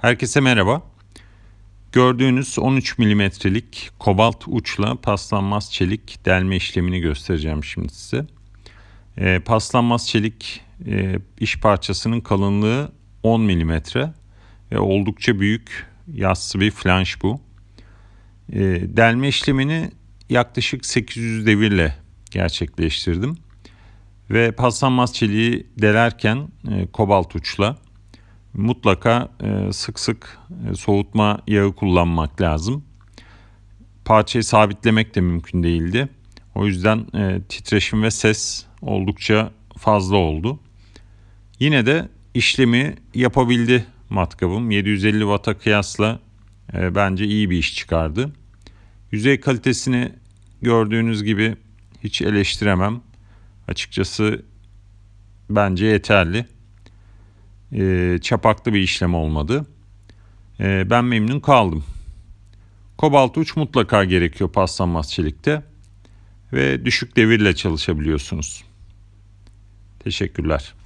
Herkese merhaba. Gördüğünüz 13 milimetrelik kobalt uçla paslanmaz çelik delme işlemini göstereceğim şimdi size. Paslanmaz çelik iş parçasının kalınlığı 10 milimetre ve oldukça büyük yassı bir flanş bu. Delme işlemini yaklaşık 800 devirle gerçekleştirdim. Ve paslanmaz çeliği delerken kobalt uçla mutlaka sık sık soğutma yağı kullanmak lazım. Parçayı sabitlemek de mümkün değildi. O yüzden titreşim ve ses oldukça fazla oldu. Yine de işlemi yapabildi matkabım. 750 Watt'a kıyasla bence iyi bir iş çıkardı. Yüzey kalitesini gördüğünüz gibi hiç eleştiremem. Açıkçası bence yeterli. Çapaklı bir işlem olmadı. Ben memnun kaldım. Kobalt uç mutlaka gerekiyor paslanmaz çelikte. Ve düşük devirle çalışabiliyorsunuz. Teşekkürler.